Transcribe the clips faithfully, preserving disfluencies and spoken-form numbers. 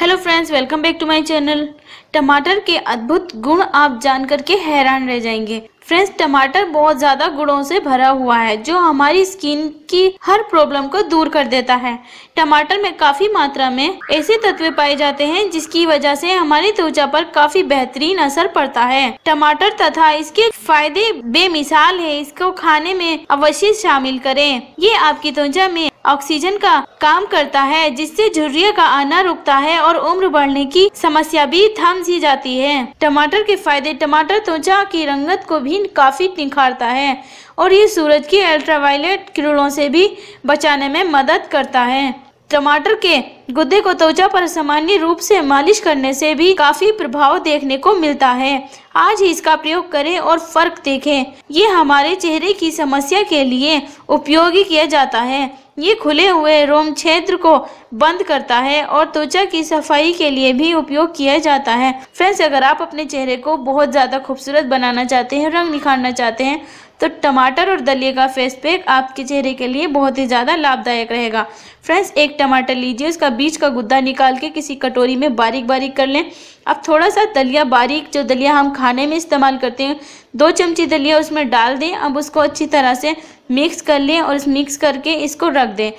Hello friends, welcome back to my channel. टमाटर के अद्भुत गुण आप जानकर के हैरान रह जाएंगे। फ्रेंड्स, टमाटर बहुत ज़्यादा गुणों से भरा हुआ है जो हमारी स्किन की हर प्रॉब्लम को दूर कर देता है। टमाटर में काफ़ी मात्रा में ऐसे तत्व पाए जाते हैं जिसकी वजह से हमारी त्वचा पर काफ़ी बेहतरीन असर पड़ता है। टमाटर तथा इसके फायदे बेमिसाल है। इसको खाने में अवश्य शामिल करें। ये आपकी त्वचा में ऑक्सीजन का काम करता है जिससे झुर्रियों का आना रुकता है और उम्र बढ़ने की समस्या भी थम सी जाती है। टमाटर के फायदे। टमाटर त्वचा की रंगत को भी काफी निखारता है और ये सूरज की अल्ट्रावायलेट किरणों से भी बचाने में मदद करता है। टमाटर के गुदे को त्वचा पर सामान्य रूप से मालिश करने से भी काफी प्रभाव देखने को मिलता है। आज ही इसका प्रयोग करें और फर्क देखें। ये हमारे चेहरे की समस्या के लिए उपयोगी किया जाता है। ये खुले हुए रोम क्षेत्र को बंद करता है और त्वचा की सफाई के लिए भी उपयोग किया जाता है। फ्रेंड्स, अगर आप अपने चेहरे को बहुत ज़्यादा खूबसूरत बनाना चाहते हैं, रंग निखारना चाहते हैं, तो टमाटर और दलिया का फेस पैक आपके चेहरे के लिए बहुत ही ज़्यादा लाभदायक रहेगा। फ्रेंड्स, एक टमाटर लीजिए, उसका बीज का गुद्दा निकाल के किसी कटोरी में बारीक बारीक कर लें। अब थोड़ा सा दलिया, बारीक जो दलिया हम खाने में इस्तेमाल करते हैं, दो चमची दलिया उसमें डाल दें। अब उसको अच्छी तरह से मिक्स कर लें और इस मिक्स करके इसको रख दें।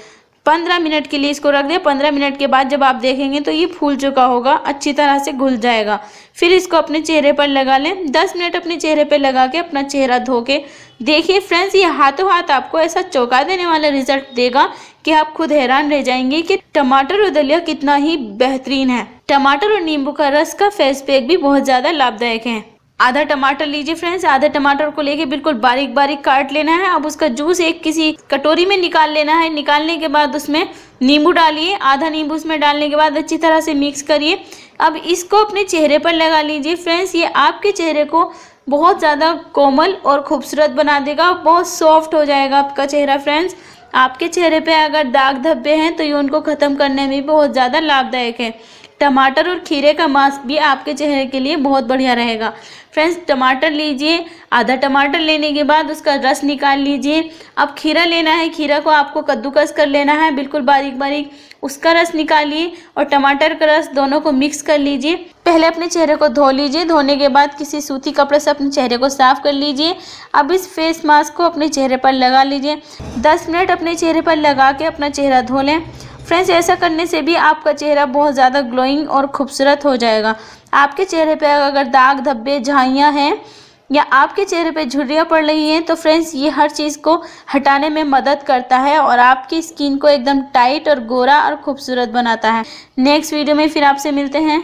पंद्रह मिनट के लिए इसको रख दें। पंद्रह मिनट के बाद जब आप देखेंगे तो ये फूल चुका होगा, अच्छी तरह से घुल जाएगा। फिर इसको अपने चेहरे पर लगा लें। दस मिनट अपने चेहरे पर लगा के अपना चेहरा धो के देखिए। फ्रेंड्स, ये हाथों हाथ आपको ऐसा चौंका देने वाला रिजल्ट देगा कि आप खुद हैरान रह जाएंगे कि टमाटर और दलिया कितना ही बेहतरीन है। टमाटर और नींबू का रस का फेस पैक भी बहुत ज़्यादा लाभदायक है। आधा टमाटर लीजिए। फ्रेंड्स, आधा टमाटर को लेके बिल्कुल बारीक बारीक काट लेना है। अब उसका जूस एक किसी कटोरी में निकाल लेना है। निकालने के बाद उसमें नींबू डालिए। आधा नींबू उसमें डालने के बाद अच्छी तरह से मिक्स करिए। अब इसको अपने चेहरे पर लगा लीजिए। फ्रेंड्स, ये आपके चेहरे को बहुत ज़्यादा कोमल और खूबसूरत बना देगा। बहुत सॉफ्ट हो जाएगा आपका चेहरा। फ्रेंड्स, आपके चेहरे पर अगर दाग धब्बे हैं तो ये उनको ख़त्म करने में बहुत ज़्यादा लाभदायक है। टमाटर और खीरे का मांस भी आपके चेहरे के लिए बहुत बढ़िया रहेगा। फ्रेंड्स, टमाटर लीजिए। आधा टमाटर लेने के बाद उसका रस निकाल लीजिए। अब खीरा लेना है। खीरा को आपको कद्दूकस कर लेना है, बिल्कुल बारीक बारीक। उसका रस निकालिए और टमाटर का रस दोनों को मिक्स कर लीजिए। पहले अपने चेहरे को धो लीजिए। धोने के बाद किसी सूती कपड़े से अपने चेहरे को साफ कर लीजिए। अब इस फेस मास्क को अपने चेहरे पर लगा लीजिए। दस मिनट अपने चेहरे पर लगा के अपना चेहरा धो लें। फ्रेंड्स, ऐसा करने से भी आपका चेहरा बहुत ज़्यादा ग्लोइंग और खूबसूरत हो जाएगा। आपके चेहरे पे अगर दाग धब्बे, झाइयाँ हैं या आपके चेहरे पे झुर्रियाँ पड़ रही हैं तो फ्रेंड्स, ये हर चीज़ को हटाने में मदद करता है और आपकी स्किन को एकदम टाइट और गोरा और खूबसूरत बनाता है। नेक्स्ट वीडियो में फिर आपसे मिलते हैं।